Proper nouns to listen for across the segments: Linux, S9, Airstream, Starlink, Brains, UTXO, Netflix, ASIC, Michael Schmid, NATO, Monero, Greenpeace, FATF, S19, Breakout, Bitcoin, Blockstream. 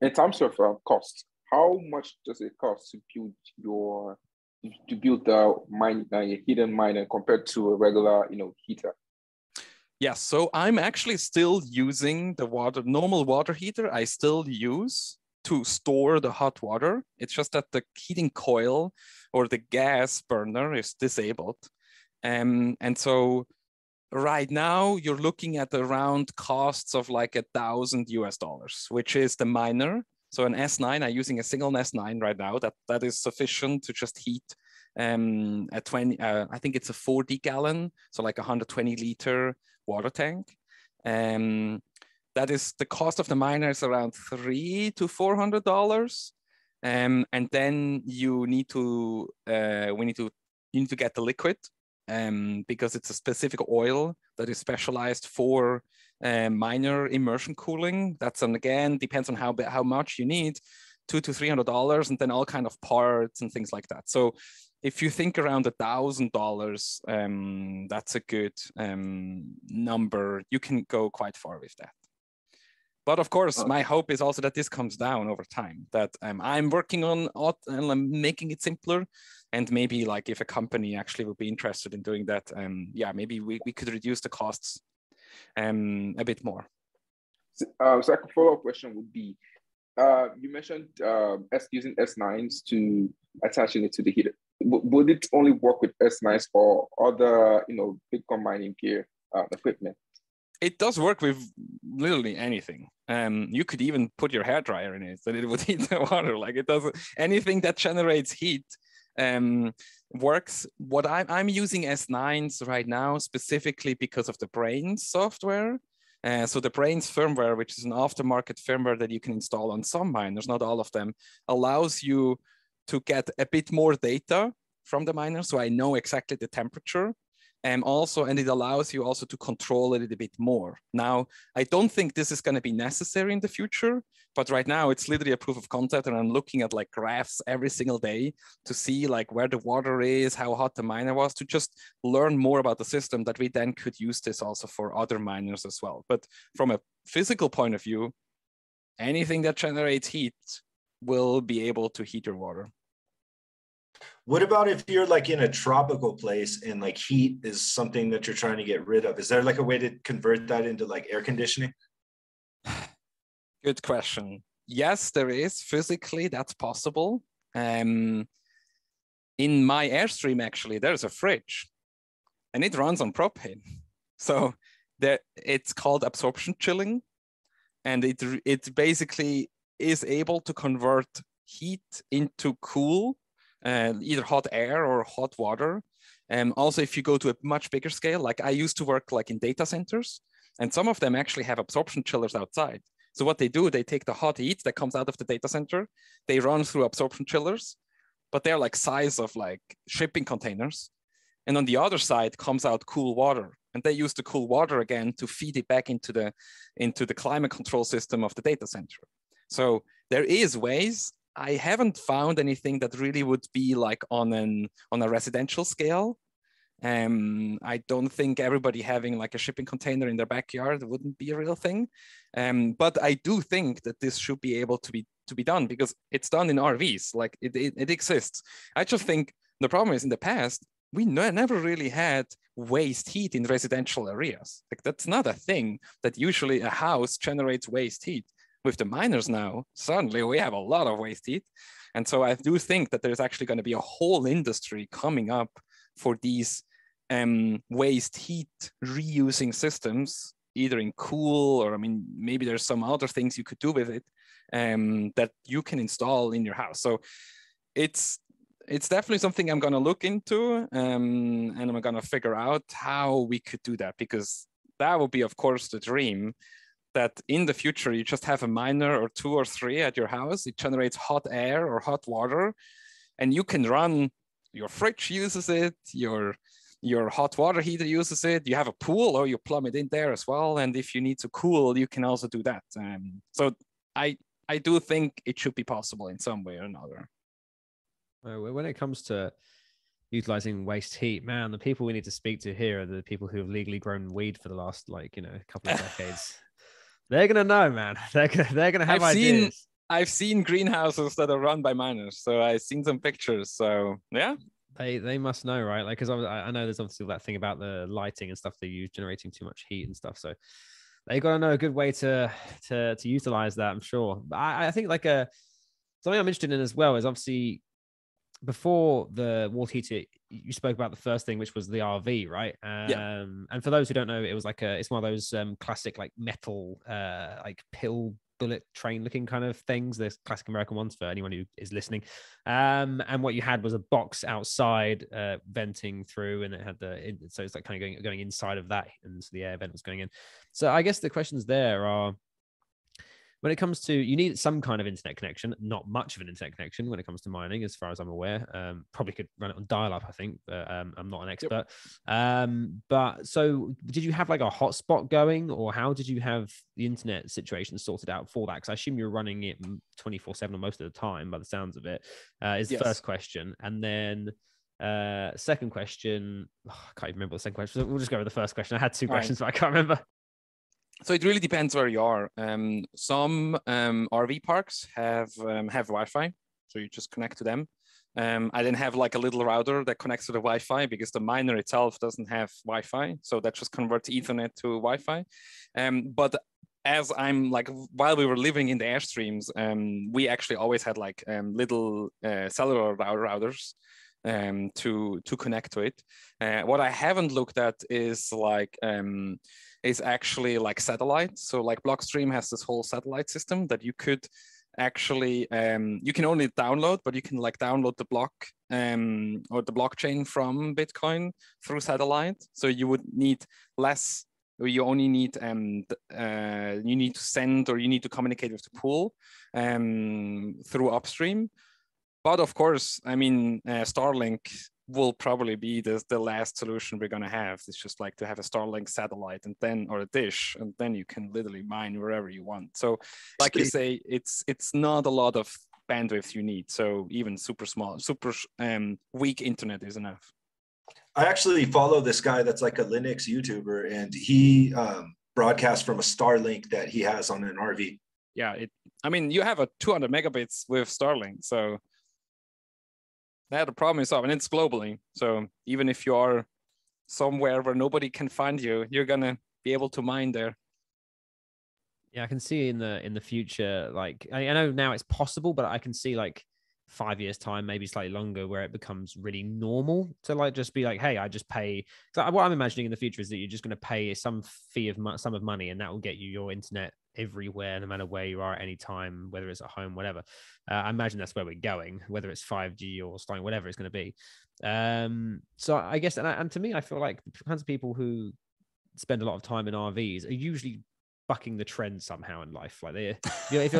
In terms of costs, how much does it cost to build your the mine, your hidden miner, compared to a regular, heater? Yeah, so I'm actually still using the normal water heater. I still use to store the hot water. It's just that the heating coil or the gas burner is disabled, and so right now you're looking at around costs of like $1,000 US, which is the miner. So an S9, I'm using a single S9 right now. That is sufficient to just heat I think it's a 40 gallon, so like 120 liter water tank. That is the cost of the miner is around $300 to $400, and then you need to get the liquid, because it's a specific oil that is specialized for minor immersion cooling. That's, and again, depends on how much you need, $200 to $300, and then all kind of parts and things like that. So if you think around $1,000, that's a good number. You can go quite far with that. But of course, my hope is also that this comes down over time, that I'm working on making it simpler. And maybe like if a company actually would be interested in doing that, yeah, maybe we could reduce the costs a bit more. So a follow-up question would be, you mentioned using S9s to attaching it to the heater. Would it only work with S9s or other, Bitcoin mining gear equipment? It does work with literally anything. You could even put your hairdryer in it, and it would heat the water. Like it doesn't, anything that generates heat works. What I'm using S9s right now specifically because of the Brains software. So the Brains firmware, which is an aftermarket firmware that you can install on some miners, not all of them, allows you to get a bit more data from the miner. So I know exactly the temperature. And it allows you also to control it a little bit more. Now, I don't think this is going to be necessary in the future, but right now it's literally a proof of concept, and I'm looking at like graphs every single day to see like where the water is, how hot the miner was, to just learn more about the system that we then could use this also for other miners as well. But from a physical point of view, anything that generates heat will be able to heat your water. What about if you're like in a tropical place and like heat is something that you're trying to get rid of? Is there like a way to convert that into like air conditioning? Good question. Yes, there is. Physically, that's possible. In my Airstream, actually, there's a fridge and it runs on propane. So it's called absorption chilling. And it basically is able to convert heat into cool. Either hot air or hot water. Also, if you go to a much bigger scale, like I used to work like in data centers, and some of them actually have absorption chillers outside. So what they do, they take the hot heat that comes out of the data center, they run through absorption chillers, but they're like size of like shipping containers. And on the other side comes out cool water, and they use the cool water again to feed it back into the climate control system of the data center. So there is ways. I haven't found anything that really would be like on a residential scale. I don't think everybody having like a shipping container in their backyard wouldn't be a real thing. But I do think that this should be able to be done, because it's done in RVs, like it exists. I just think the problem is in the past, we never really had waste heat in residential areas. Like that's not a thing that usually a house generates waste heat. With the miners now, suddenly we have a lot of waste heat. And so I do think that there's actually going to be a whole industry coming up for these waste heat reusing systems, either in cool, or I mean, maybe there's some other things you could do with it that you can install in your house. So it's definitely something I'm going to look into, and I'm going to figure out how we could do that, because that would be, of course, the dream. That in the future, you just have a miner or two or three at your house, it generates hot air or hot water, and you can run, your fridge uses it, your hot water heater uses it, you have a pool or you plumb it in there as well, and if you need to cool, you can also do that. So I do think it should be possible in some way or another. When it comes to utilizing waste heat. Man, the people we need to speak to here are the people who have legally grown weed for the last, like, you know, couple of decades. They're gonna know, man. They're gonna have ideas. I've seen greenhouses that are run by miners, so I've seen some pictures. So yeah, they must know, right? Like, because I know there's obviously that thing about the lighting and stuff they use, generating too much heat and stuff. So they gotta know a good way to utilize that, I'm sure. But I think like something I'm interested in as well is obviously before the water heater, you spoke about the first thing, which was the RV, right? Yeah. And for those who don't know, it was like it's one of those classic like metal like pill bullet train looking kind of things. There's classic American ones for anyone who is listening. And what you had was a box outside venting through, and it had so it's like kind of going inside of that, and so the air vent was going in. So I guess the questions there are, when it comes to, you need some kind of internet connection, not much of an internet connection when it comes to mining, as far as I'm aware. Probably could run it on dial-up, I think, but I'm not an expert. Yep. But so did you have like a hotspot going, or how did you have the internet situation sorted out for that? Because I assume you're running it 24/7 most of the time by the sounds of it, is the first question. And then second question, I can't even remember the second question. So we'll just go with the first question. I had two questions, but I can't remember. So it really depends where you are. Some RV parks have Wi-Fi, so you just connect to them. I then have like a little router that connects to the Wi-Fi because the miner itself doesn't have Wi-Fi, so that just converts Ethernet to Wi-Fi. But as I'm like, while we were living in the Airstreams, we actually always had like little cellular routers to connect to it. What I haven't looked at is like is actually like satellite. So like Blockstream has this whole satellite system that you could actually, you can only download, but you can like download the block or the blockchain from Bitcoin through satellite. So you would need less, or you only need, you need to send, or you need to communicate with the pool through upstream. But of course, I mean, Starlink will probably be the last solution we're going to have. It's just like to have a Starlink satellite and then, or a dish, and then you can literally mine wherever you want. So like you say, it's not a lot of bandwidth you need. So even super small, super weak internet is enough. I actually follow this guy that's like a Linux YouTuber, and he broadcasts from a Starlink that he has on an RV. Yeah, I mean, you have a 200 megabits with Starlink, so the problem is up, and it's globally. So even if you are somewhere where nobody can find you, you're gonna be able to mine there. Yeah, I can see in the future, like I know now it's possible, but I can see like 5 years time, maybe slightly longer, where it becomes really normal to like just be like, hey, I just pay. So what I'm imagining in the future is that you're just gonna pay some fee of sum of money, and that will get you your internet everywhere, no matter where you are at any time, whether it's at home, whatever. I imagine that's where we're going, whether it's 5G or Starlink, whatever it's going to be. So I guess, and to me, I feel like the kinds of people who spend a lot of time in RVs are usually bucking the trend somehow in life. Like they, you know, if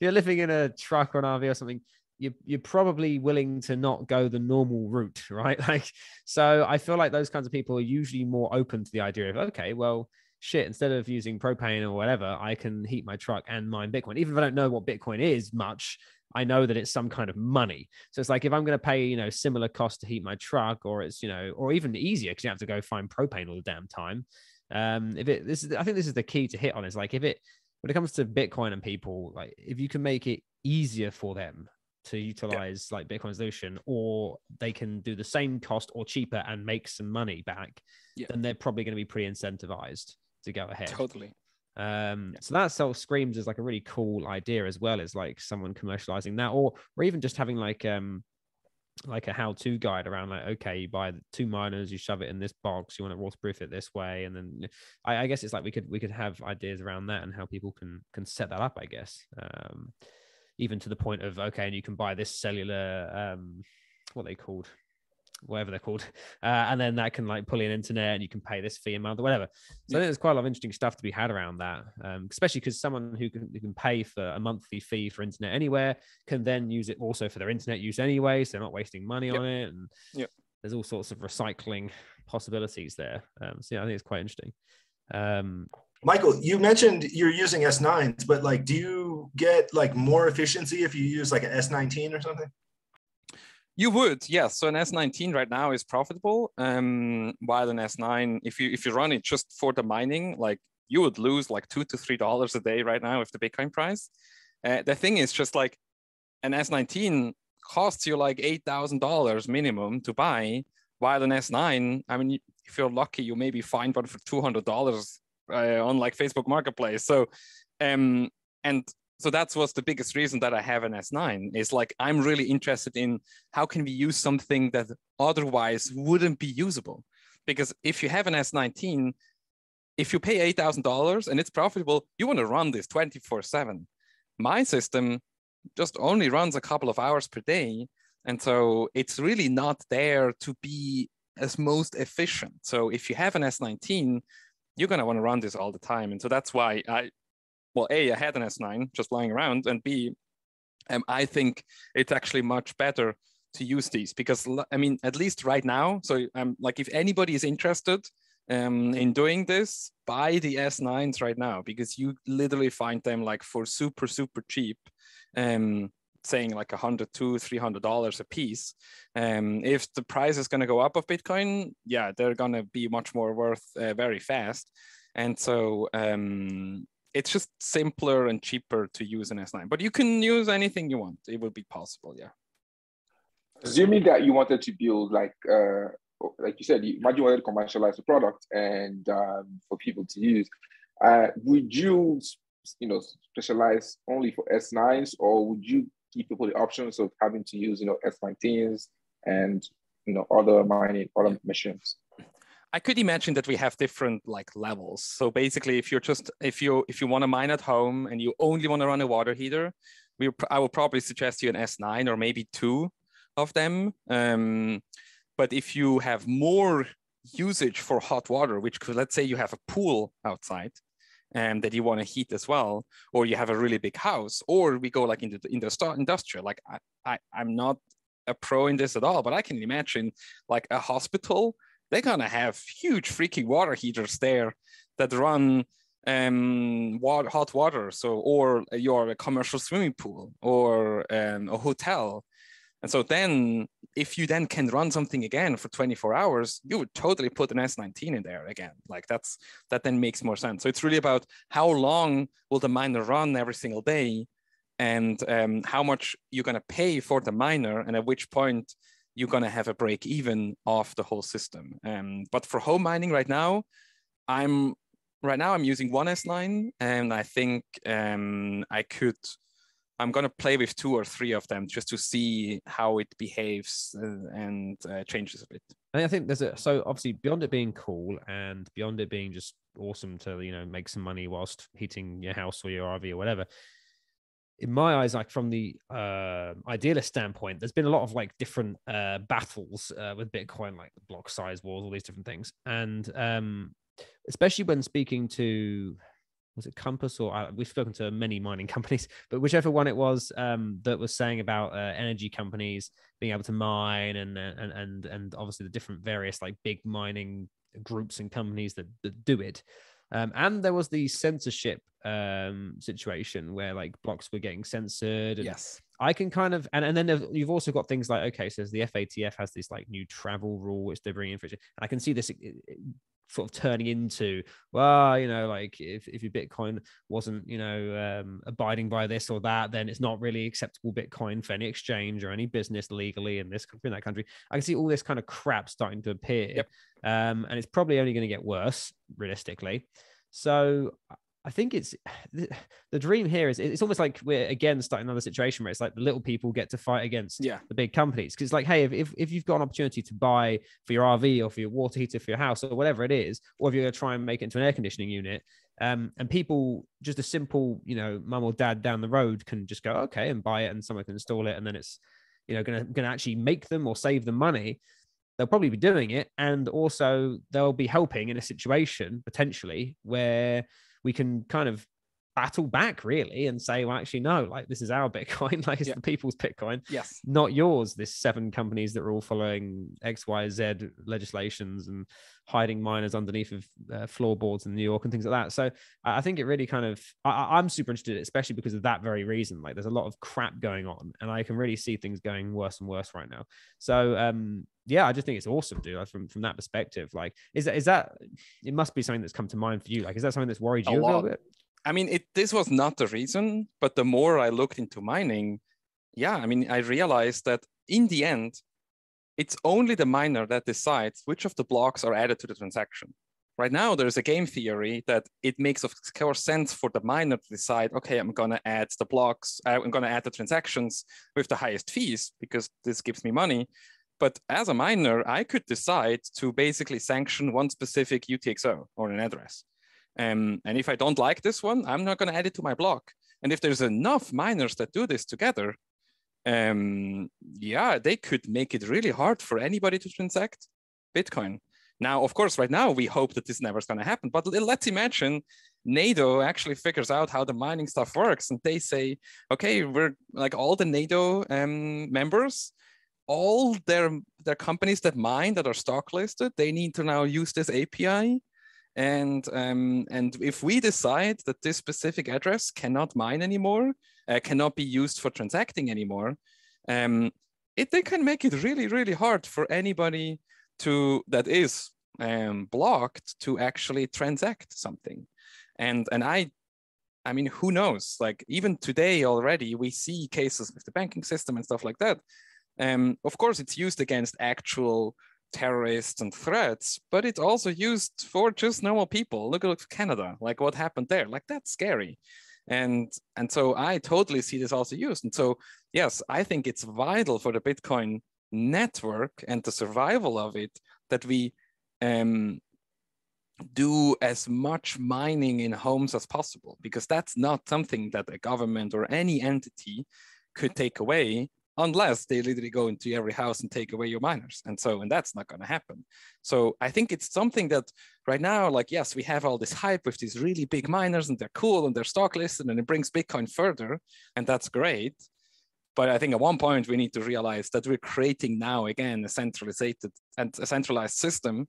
you're living in a truck or an RV or something, you're probably willing to not go the normal route, right? Like, so I feel like those kinds of people are usually more open to the idea of, okay, well, shit, instead of using propane or whatever, I can heat my truck and mine Bitcoin. Even if I don't know what Bitcoin is much, I know that it's some kind of money. So it's like, if I'm going to pay, you know, similar cost to heat my truck, or it's, you know, or even easier because you have to go find propane all the damn time. I think this is the key to hit on, is like, when it comes to Bitcoin and people, like if you can make it easier for them to utilize like Bitcoin's solution, or they can do the same cost or cheaper and make some money back, then they're probably going to be pretty incentivized to go ahead. Totally. So that self screams is like a really cool idea as well, is like someone commercializing that, or even just having like a how-to guide around, like, okay, you buy the two miners, you shove it in this box, you want to waterproof it this way, and then I guess it's like we could have ideas around that and how people can set that up, I guess. Even to the point of, okay, and you can buy this cellular whatever they're called, and then that can like pull in internet, and you can pay this fee a month or whatever. So I think there's quite a lot of interesting stuff to be had around that, especially because someone who can pay for a monthly fee for internet anywhere can then use it also for their internet use anyway, so they're not wasting money on it, and there's all sorts of recycling possibilities there. So yeah, I think it's quite interesting. Michael, you mentioned you're using S9s, but like, do you get like more efficiency if you use like an S19 or something? You would, yes. So an S19 right now is profitable, while an S9, if you run it just for the mining, like you would lose like $2 to $3 a day right now if the Bitcoin price. The thing is just like an S19 costs you like $8,000 minimum to buy, while an S9, I mean, if you're lucky, you maybe find one for $200 on like Facebook Marketplace. So, so that was the biggest reason that I have an S9 is like, I'm really interested in how can we use something that otherwise wouldn't be usable? Because if you have an S19, if you pay $8,000 and it's profitable, you want to run this 24/7. My system just only runs a couple of hours per day. And so it's really not there to be as most efficient. So if you have an S19, you're going to want to run this all the time. And so that's why I had an S9 just lying around, and B, I think it's actually much better to use these because, I mean, at least right now, so like if anybody is interested in doing this, buy the S9s right now because you literally find them like for super, super cheap, saying like $100, $200, $300 a piece. If the price is going to go up of Bitcoin, yeah, they're going to be much more worth very fast. And so, it's just simpler and cheaper to use an S9, but you can use anything you want. It will be possible, yeah. Assuming that you wanted to build, like you said, imagine you wanted to commercialize the product and for people to use, would you, specialize only for S9s, or would you give people the options of having to use, S19s and, other mining, other machines? I could imagine that we have different levels. So basically, if you want to mine at home and you only want to run a water heater, I will probably suggest you an S9 or maybe two of them. But if you have more usage for hot water, which could, let's say you have a pool outside that you want to heat as well, or you have a really big house, or we go like into the industrial. Like I'm not a pro in this at all, but I can imagine like a hospital. They're going to have huge freaking water heaters there that run hot water. So, or you're a commercial swimming pool or a hotel. And so then if you then can run something again for 24 hours, you would totally put an S19 in there again. Like that then makes more sense. So it's really about how long will the miner run every single day and how much you're going to pay for the miner and at which point you're going to have a break even off the whole system. But for home mining right now, I'm using one S9, and I think I'm going to play with two or three of them just to see how it behaves and changes a bit. And I think so obviously beyond it being cool and beyond it being just awesome to, make some money whilst heating your house or your RV or whatever, in my eyes, like from the idealist standpoint, there's been a lot of different battles with Bitcoin, like block size wars, all these different things. And especially when speaking to, was it Compass or we've spoken to many mining companies, but whichever one it was that was saying about energy companies being able to mine and obviously the different various big mining groups and companies that do it. And there was the censorship situation where blocks were getting censored. And yes, I can kind of, and then you've also got things like, okay, so the FATF has this new travel rule which they're bringing in for it. And I can see this sort of turning into, well, if your Bitcoin wasn't, abiding by this or that, then it's not really acceptable Bitcoin for any exchange or any business legally in this country, in that country. I can see all this kind of crap starting to appear. Yep. And it's probably only going to get worse realistically. So I think it's the dream here is it's almost like we're again starting another situation where it's the little people get to fight against the big companies. Because hey, if you've got an opportunity to buy for your RV or for your water heater for your house or whatever it is, or if you're going to try and make it into an air conditioning unit, and people, just a simple, mum or dad down the road can just go, okay, and buy it and someone can install it. And then it's, going to actually make them or save them money. They'll probably be doing it. And also they'll be helping in a situation potentially where we can kind of battle back really and say, well, actually, no, like this is our Bitcoin, like it's the people's Bitcoin, not yours. This 7 companies that are all following XYZ legislations and hiding miners underneath of floorboards in New York and things like that. So I think it really kind of, I'm super interested, especially because of that very reason. Like there's a lot of crap going on and I can really see things going worse and worse right now. So yeah, I just think it's awesome, dude. Like, from that perspective, like, is that, it must be something that's come to mind for you. Like, is that something that's worried you a little bit? I mean, this was not the reason, but the more I looked into mining, I realized that in the end, it's only the miner that decides which of the blocks are added to the transaction. Right now, there's a game theory that it makes, of course, sense for the miner to decide, okay, I'm going to add the blocks, I'm going to add the transactions with the highest fees because this gives me money. But as a miner, I could decide to basically sanction one specific UTXO or an address. And if I don't like this one, I'm not going to add it to my block. And if there's enough miners that do this together, they could make it really hard for anybody to transact Bitcoin. Now, of course, right now, we hope that this never is going to happen. But let's imagine NATO actually figures out how the mining stuff works. And they say, OK, we're like all the NATO members, all their companies that mine that are stock listed, they need to now use this API. And if we decide that this specific address cannot mine anymore, cannot be used for transacting anymore, they can make it really, really hard for anybody that is blocked to actually transact something. And I mean, who knows? Like even today already, we see cases with the banking system and stuff like that. Of course, it's used against actual terrorists and threats, but it's also used for just normal people. Look at Canada, like what happened there, like that's scary. And so I totally see this also used. And so, yes, I think it's vital for the Bitcoin network and the survival of it that we do as much mining in homes as possible, because that's not something that a government or any entity could take away unless they literally go into every house and take away your miners. And that's not going to happen. So I think it's something that right now, like, yes, we have all this hype with these really big miners and they're cool and they're stock listed and it brings Bitcoin further. And that's great. But I think at one point we need to realize that we're creating now, again, a centralized system.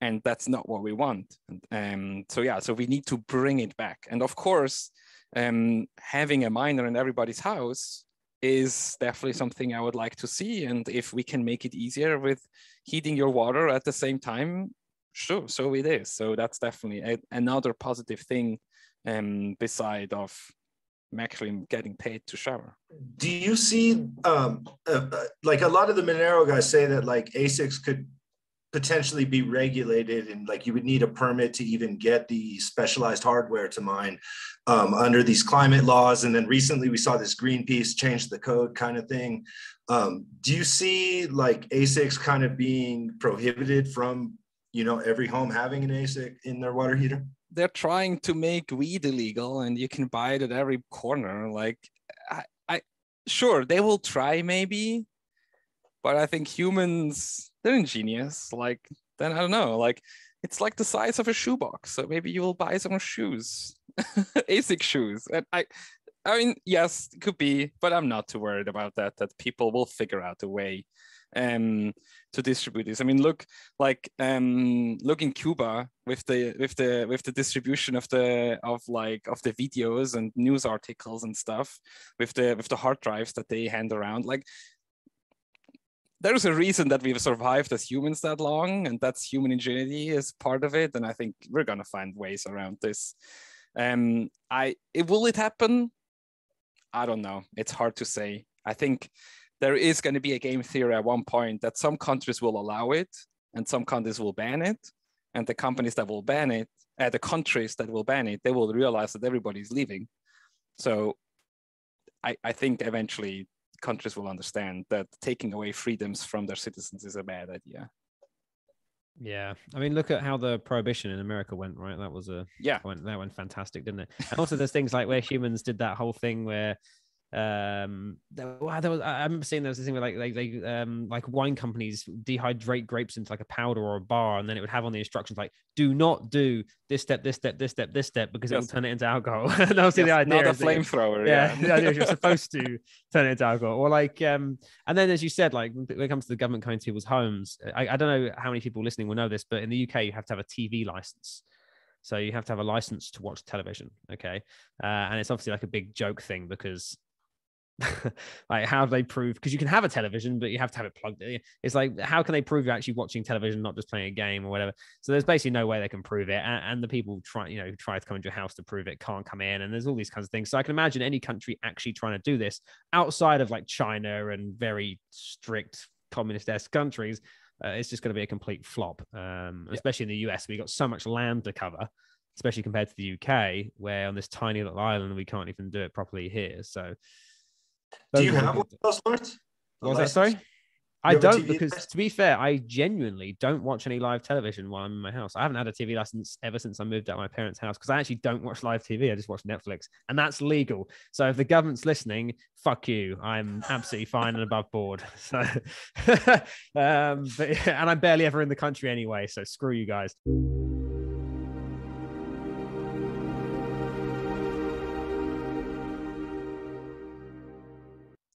And that's not what we want. So we need to bring it back. And of course, having a miner in everybody's house is definitely something I would like to see. And if we can make it easier with heating your water at the same time, sure, so it is. So that's definitely another positive thing beside of actually getting paid to shower. Do you see, like a lot of the Monero guys say that like ASICs could potentially be regulated and like you would need a permit to even get the specialized hardware to mine under these climate laws. And then recently we saw this Greenpeace change the code kind of thing. Do you see like ASICs kind of being prohibited from, every home having an ASIC in their water heater? They're trying to make weed illegal and you can buy it at every corner. Like sure, they will try maybe, but I think humans, they're ingenious. Like, then I don't know, like, it's like the size of a shoebox. So maybe you will buy some shoes, ASIC shoes. And I mean, yes, it could be, but I'm not too worried about that people will figure out a way to distribute this. I mean, look in Cuba with the distribution of the videos and news articles and stuff with the hard drives that they hand around. Like, there's a reason that we've survived as humans that long, and that's human ingenuity is part of it. And I think we're going to find ways around this. Will it happen? I don't know. It's hard to say. I think there is going to be a game theory at one point that some countries will allow it and some countries will ban it. And the companies that will ban it, the countries that will ban it, they will realize that everybody's leaving. So I think eventually countries will understand that taking away freedoms from their citizens is a bad idea. Yeah, I mean, look at how the prohibition in America went, right? That was that went fantastic, didn't it? And also there's things like where humans did that whole thing where I remember seeing there was this thing where like wine companies dehydrate grapes into like a powder or a bar, and then it would have on the instructions like, do not do this step because it will turn it into alcohol. And obviously the idea, not a flamethrower. The idea is you're supposed to turn it into alcohol. Or like, and then as you said, like when it comes to the government coming to people's homes, I don't know how many people listening will know this, but in the UK you have to have a TV license. So you have to have a license to watch television. Okay, and it's obviously like a big joke thing because. Like, how do they prove, because you can have a television but you have to have it plugged in. It's like, how can they prove you're actually watching television, not just playing a game or whatever? So there's basically no way they can prove it, and the people try to come into your house to prove it can't come in, and there's all these kinds of things. So I can imagine any country actually trying to do this outside of like China and very strict communist-esque countries, it's just going to be a complete flop. Especially in the US, we got so much land to cover, especially compared to the UK, where on this tiny little island we can't even do it properly here. So do you have one of those, Lord? What was that? Sorry, I don't, because to be fair, I genuinely don't watch any live television while I'm in my house. I haven't had a TV license ever since I moved out of my parents' house, because I actually don't watch live TV. I just watch Netflix, and that's legal. So if the government's listening, fuck you. I'm absolutely fine and above board. So, and I'm barely ever in the country anyway. So screw you guys.